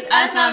अपना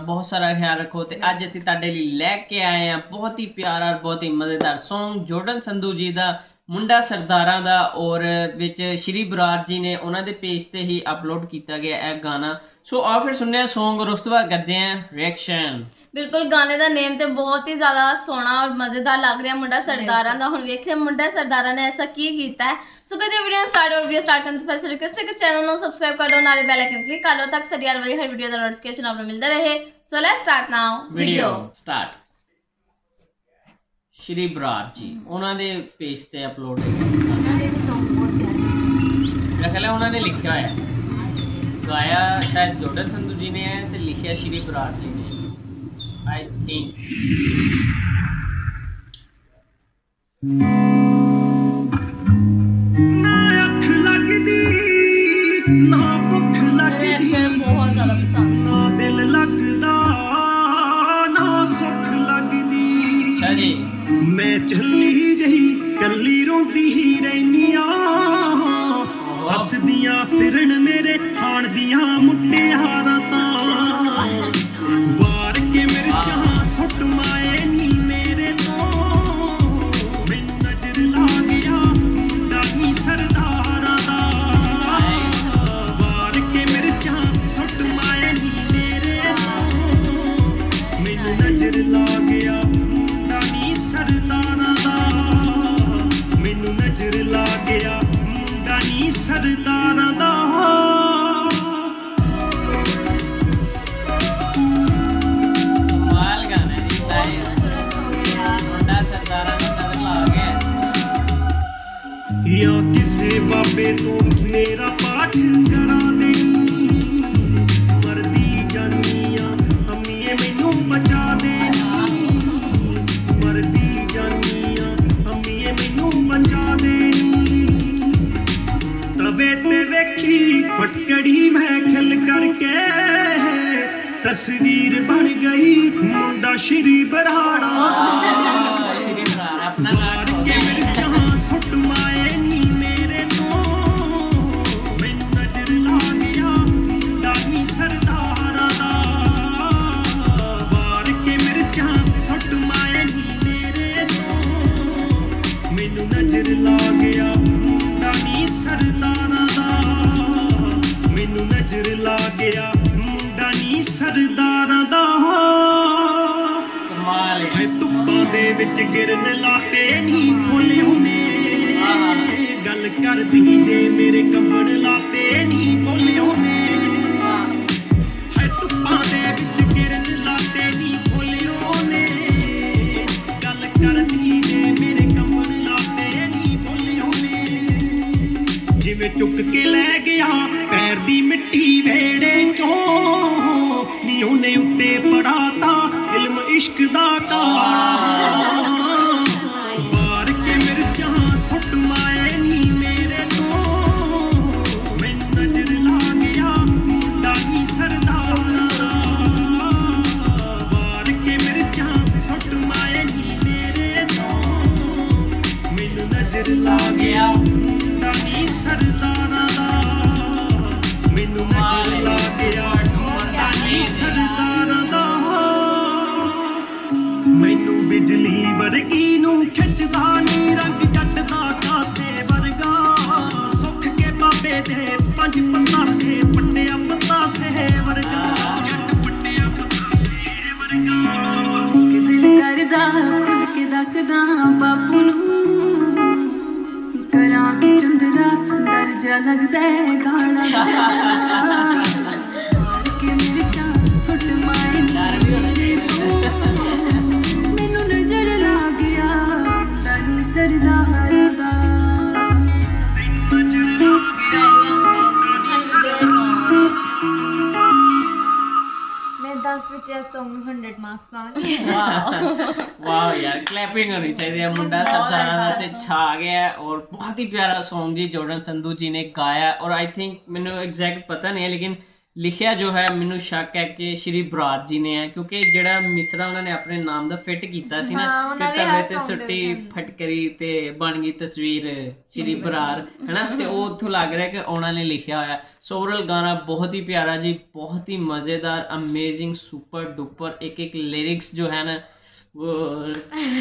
बहुत सारा ख्याल रखो। अज असीं तुहाडे लई लैके आए हैं बहुत ही प्यारा और बहुत ही मजेदार सॉन्ग जॉर्डन संधू जी दा मुंडा सरदारां दा और विच श्री बराड़ जी ने उन्हां दे पेज ते ही अपलोड किया गया है गाना। सो आओ फिर सुनने सॉन्ग और उस तो बाद करते हैं रिएक्शन। बिल्कुल गाने का नेम तो बहुत ही ज़्यादा सोहना और मज़ेदार लग रहा है मुंडा सरदारां दा। हुण वेखिए मुंडा सरदारां ने ऐसा की कीता है। सो कदे वीडियो स्टार्ट और वीडियो स्टार्ट करने तो पहले रिक्वेस्ट है कि चैनल को सब्सक्राइब कर लो, नाले बेल आइकन क्लिक कर लो ताकि साडी आने वाली हर वीडियो का नोटिफिकेशन आपको मिलता रहे। So let's start now video start. Shri Brar ji उन्होंने पेज पर अपलोड उन्होंने लिखा है, गाया शायद जॉर्डन संधू जी ने है तो लिखा श्री बराड़ जी ने। आई थिंक बहुत ज्यादा पसंद है जी। मैं चली जही कली रोंदी ही रहनिया हसदिया फिरन मेरे खाण दिया मुट्टे हारा वार के मेरे जहां सुट माए नी मेरे तो मैनू नजर ला गया मुंडा ही सरदारां दा वार के मेरे जहां सुट माए नी मेरे तो मैनू नजर ला गया सरदारां दा मैनू नजर ला गया मुंडा नी सरदारां दा। कमाल गाना है जी, नाइस। मुंडा सरदारां दा नजर ला गया या किसे बाबे तो मेरा पाठ करा दे मरदी जानिया अम्मीए मैनू बचा दे फटकड़ी महफिल करके तस्वीर बन गई मुंडा श्री बराड़ जहां सुट माए नी मेरे तो मैनू नजर ला गया मुंडा नी सरदारां दा वार के मेरे जहां सुट माए नी मेरे तो मैनू नजर ला गया मुंडा नी सरदारां दा मैनू नजर ला गया मुंडा नी सरदारां दा। कमाल है। धुप्पां दे विच गिरन लाते नी खोले हुने गल कर दी दे मेरे कंबड़ लाते नी बोले हुने है धुप्पां दे विच गिरन लाते नी खोले हुने गल कर दी दे मेरे कंबड़ लाते नी बोले हुने जिवें चुक के लै गया पैर दी मिट्टी भेड़े चो नी उन्हें उत्ते पढ़ाता इल्म इश्क दा काला वार के मेरे जहां सुट माए नी मेरे तो मैनू नजर ला गया मुंडा नी सरदारां दा वार के मेरे जहां सुट माए नी मेरे तो मैनू नजर ला गया मुंडा नी सरदारां दा मैनू नजर ला गया मुंडा नी सरदारां दा। मैनू बिजली वर्गी नू खिचदा नी रंग जट दा कासे वर्गा सुख के बाबे दे पंज पतासे पट्टिया पतासे वर्गा जट पट्टिया पतासे वर्गा कि दिल करदा खुल के दसदा बापू नू करा के चंदरा डर जा लगदा है गाना के मेरे चांद सुट माए नी मैनू नजर ला गया मुंडा नी सरदारां दा मैनू नजर ला गया मुंडा नी सरदारां दा। मैं 10 विच इस सॉन्ग नू 100 मार्क्स लाऊंगी। वाह यार क्लैपिंग होनी चाहिए। मुंडा सरदारां दा ते छा गया और बहुत ही प्यारा सॉन्ग जी जॉर्डन संधू जी ने गाया और आई थिंक मैनू एग्जैक्ट पता नहीं है लेकिन लिखिया जो है मैनू शक है कि श्री बराड़ जी ने है, क्योंकि जिहड़ा मिसरा उन्होंने अपने नाम दा फिट कीता सी ना ते तवे ते सुट्टी फटकरी ते बन गई तस्वीर श्री बराड़ है ना, ते ओह उत्थों लग रहा है कि उन्होंने लिखिया होया। सो ओवरऑल गाना बहुत ही प्यारा जी, बहुत ही मज़ेदार, अमेजिंग, सुपर डुपर, एक एक लिरिक्स जो है ना वो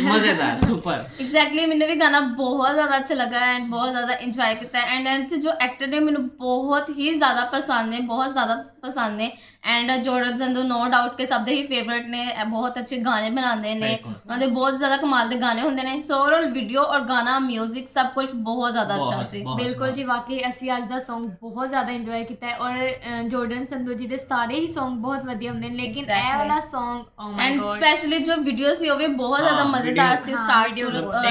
मज़ेदार सुपर। एग्जैक्टली मैंने भी गाना बहुत ज़्यादा अच्छा लगा एंड बहुत ज़्यादा इंजॉय किया एंड जो एक्टर है मैंने बहुत ही ज़्यादा पसंद है, बहुत ज़्यादा पसंद है and Jordan Sandhu no doubt के सब दे ही फेवरेट ने, बहुत अच्छे गाने बनाते हैं उन्होंने, बहुत ज़्यादा कमाल के गाने होंगे ने। सो ओवरऑल वीडियो और गाना म्यूजिक सब कुछ बहुत ज़्यादा अच्छा से। बिल्कुल जी, वाकई असी अज का सॉन्ग बहुत ज़्यादा इंजॉय किया और जॉर्डन संधू जी के सारे ही सॉन्ग बहुत वधिया होंगे, लेकिन यह वाला सॉन्ग एंड स्पेशली जो वीडियो सी भी बहुत ज़्यादा मज़ेदार सी। स्टार्ट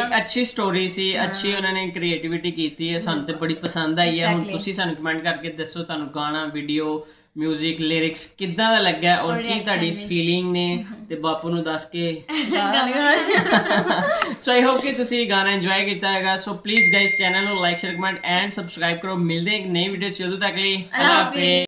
एक अच्छी स्टोरी सी, अच्छी उन्होंने क्रिएटिविटी की है, सानूं तो बड़ी पसंद आई है। हुण तुसीं सानूं कमेंट करके दसो तुहानूं गाना, वीडियो, म्यूजिक, लिरिक्स किद्दां दा लग्गा और की तुहाडी फीलिंग ने, ते बापू नूं दस के। सो आई होप कि तुसीं गाना इंजॉय कीता होगा। सो प्लीज़ गाइज चैनल नूं like, share, comment and subscribe करो। मिलदे इक नई वीडियो, तदों तक लई अल्लाह हाफिज़।